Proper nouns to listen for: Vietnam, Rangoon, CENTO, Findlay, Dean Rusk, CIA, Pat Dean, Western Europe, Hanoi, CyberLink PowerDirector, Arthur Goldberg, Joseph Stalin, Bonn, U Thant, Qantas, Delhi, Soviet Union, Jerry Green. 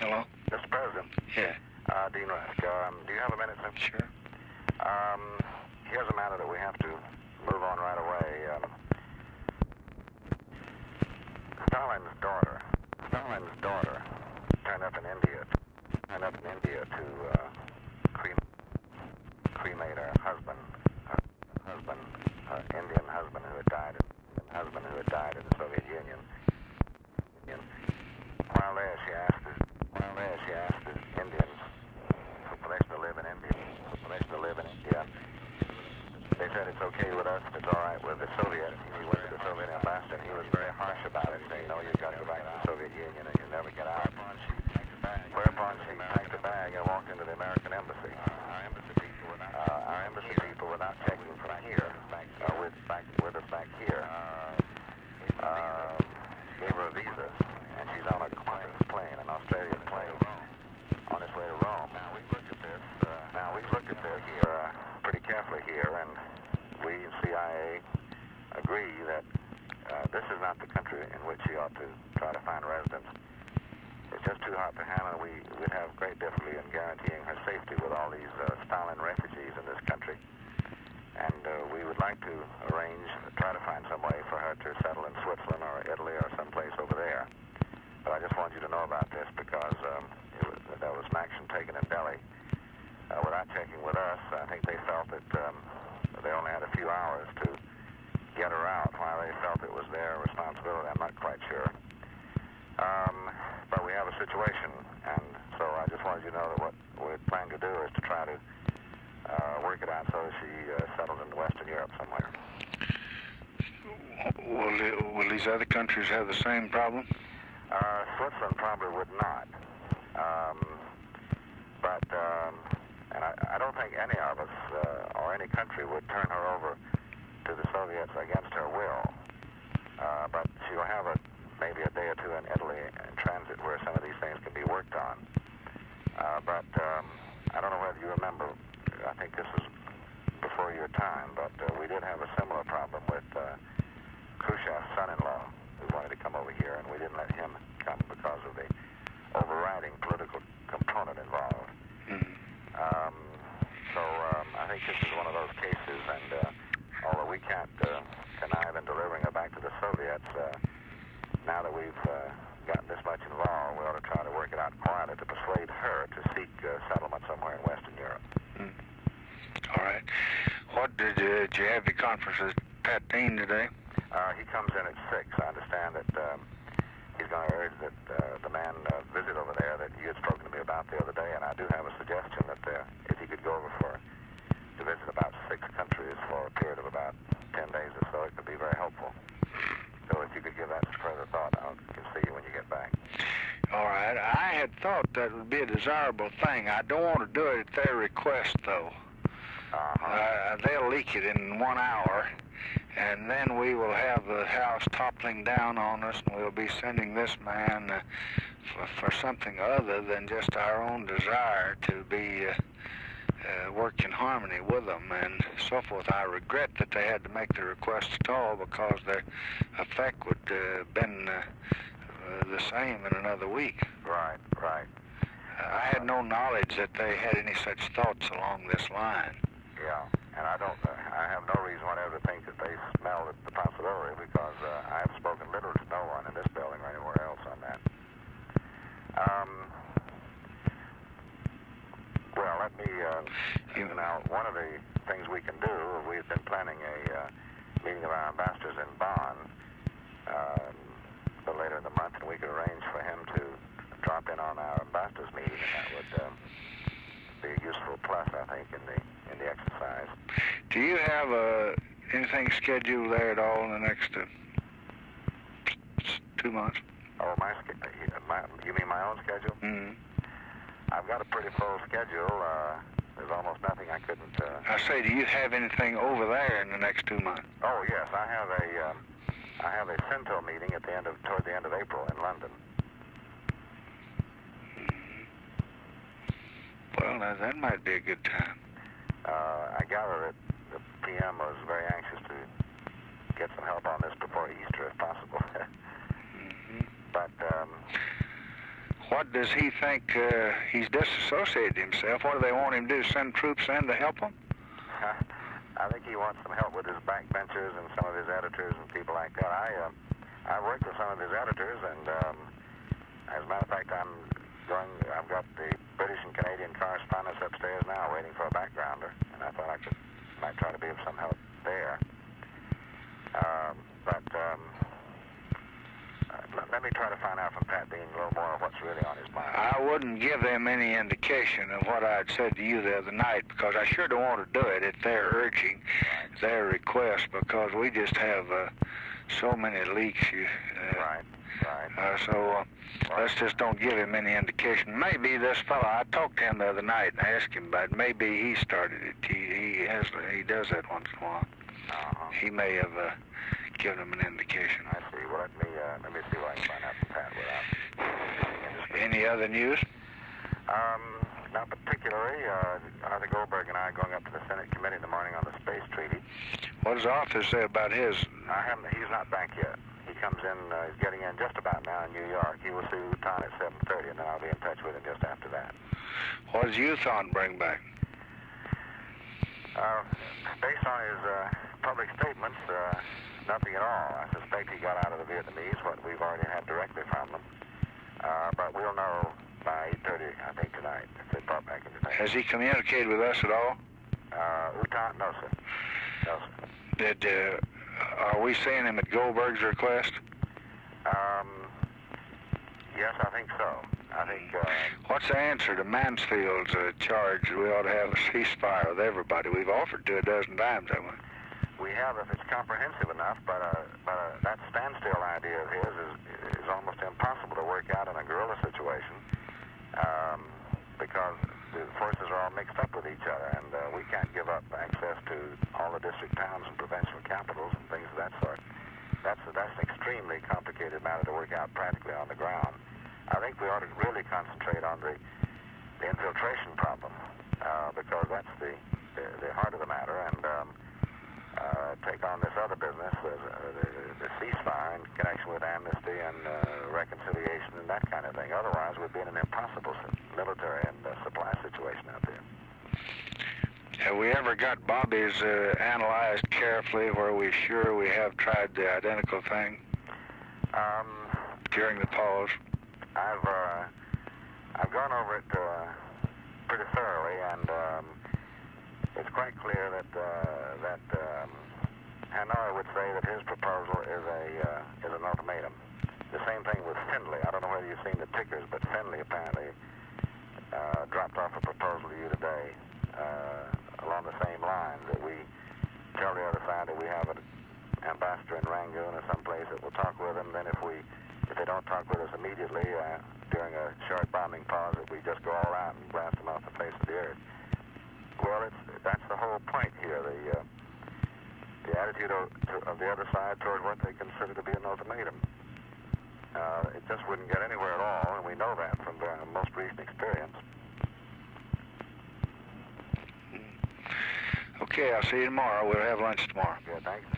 Hello? Mr. President. Yeah. Dean Rusk. Do you have a minute, sir? Sure. Here's a matter that we have to move on right away. Stalin's daughter turned up in India to cremate her husband. Her Indian husband who had died. In the Soviet Union. While there, she asked this Indian who likes to live in India. They said it's okay with us, it's all right with the Soviet. He went to the Soviet ambassador. He was very harsh about it, saying, "No, you've got to go back to the Soviet Union and you never get out." Whereupon she packed a bag and walked into the American embassy. Our embassy people were not checking from here. With us back here. Gave her a visa, and she's on a Qantas plane, an Australian plane, on its way to Rome. Now we've looked at this pretty carefully here, and we in CIA agree that this is not the country in which she ought to try to find residence. It's just too hot to handle. We would have great difficulty in guaranteeing her safety with all these Stalin refugees in this country. And we would like to arrange, try to find some way for her to settle in Switzerland or Italy or someplace over there. But I just want you to know about this because there was an action taken in Delhi without checking with us. I think they felt that they only had a few hours to get her out while they felt it was their responsibility. I'm not quite sure. But we have a situation, and so I just wanted you to know that what we plan to do is to try to work it out so she settled in Western Europe somewhere. Will these other countries have the same problem? Switzerland probably would not. And I don't think any of us or any country would turn her over to the Soviets against her will. But she will have maybe a day or two in Italy in transit where some of these things can be worked on. I don't know whether you remember. I think this was before your time, but we did have a similar problem with Khrushchev's son-in-law, who wanted to come over here, and we didn't let him come because of the overriding political component involved. I think this is one of those cases, and although we can't connive in delivering her back to the Soviets, now that we've gotten this much involved, we ought to try to work it out quietly to persuade her to seek settlement somewhere in Western Europe. All right. Did you have your conference with Pat Dean today? He comes in at 6. I understand that he's going to urge that the man visit over there that you had spoken to me about the other day, and I do have a suggestion that if he could go over to visit about 6 countries for a period of about 10 days or so, it could be very helpful. So if you could give that some further thought, I'll see you when you get back. All right. I had thought that would be a desirable thing. I don't want to do it at their request, though. They'll leak it in 1 hour, and then we will have the house toppling down on us, and we'll be sending this man for something other than just our own desire to be work in harmony with them and so forth. I regret that they had to make the request at all, because their effect would have been the same in another week. Right. I had no knowledge that they had any such thoughts along this line. Yeah, and I have no reason whatever to think that they smell the possibility, because I have spoken literally to no one in this building or anywhere else on that. Well, let me, now, one of the things we can do, we've been planning a meeting of our ambassadors in Bonn a little later in the month, and we could arrange for him to drop in on our ambassadors meeting, and that would be a useful plus, I think, in the exercise. Do you have anything scheduled there at all in the next 2 months? Oh, you mean my own schedule? Mm-hmm. I've got a pretty full schedule. There's almost nothing I couldn't... I say, do you have anything over there in the next 2 months? Oh, yes. I have a CENTO meeting toward the end of April in London. Well, now, that might be a good time. I gather that the PM was very anxious to get some help on this before Easter, if possible. But What does he think? He's disassociated himself. What do they want him to do? Send troops in to help him? I think he wants some help with his backbenchers and some of his editors and people like that. I worked with some of his editors, and as a matter of fact, I've got the British and Canadian correspondents upstairs now waiting for a backgrounder, and I thought I might try to be of some help there. Let me try to find out from Pat Dean a little more of what's really on his mind. I wouldn't give them any indication of what I'd said to you the other night, because I sure don't want to do it at their urging, right, their request, because we just have so many leaks. Let's just don't give him any indication. Maybe this fellow, I talked to him the other night and asked him about it. Maybe he started it. He does that once in a while. He may have given him an indication. I see. Well, let me see what I can find out from Pat without... Any other news? Not particularly. Arthur Goldberg and I are going up to the Senate committee in the morning on the space treaty. What does Arthur say about his? He's not back yet. He comes in, he's getting in just about now in New York. He will see U Thant at 7:30, and then I'll be in touch with him just after that. What does U Thant bring back? Based on his public statements, nothing at all. I suspect he got out of the Vietnamese what we've already had directly from them. But we'll know by 8:30, I think, tonight. If they brought back in tonight. Has he communicated with us at all? U Thant, no, sir. No, sir. Are we seeing him at Goldberg's request? Yes, I think so. What's the answer to Mansfield's charge? We ought to have a ceasefire with everybody. We've offered to a dozen times, haven't we? We have, if it's comprehensive enough. But that standstill idea of his is almost impossible to work out in a guerrilla situation, because the forces are all mixed up with each other, and we can't give up access to all the district towns and provincial capitals and things of that sort. That's an extremely complicated matter to work out practically on the ground. I think we ought to really concentrate on the infiltration problem, because that's the heart of the matter, and take on this other business, the ceasefire in connection with amnesty and reconciliation and that kind of thing. Otherwise, we'd be in an impossible military and supply situation out there. Have we ever got Bobby's analyzed carefully, where we're sure we have tried the identical thing during the pause? I've gone over it pretty thoroughly, and it's quite clear that Hanoi would say that his proposal is an ultimatum. The same thing with Findlay. I don't know whether you've seen the tickers, but Findlay apparently dropped off a proposal to you today along the same lines, that we tell the other side that we have an ambassador in Rangoon or someplace that will talk with them. Then if they don't talk with us immediately during a short bombing pause, that we just go all out and blast them off the face of the earth. Well, that's the whole point here, the attitude of the other side toward what they consider to be an ultimatum. It just wouldn't get anywhere at all, and we know that from their most recent experience. Okay, I'll see you tomorrow. We'll have lunch tomorrow. Yeah, thanks.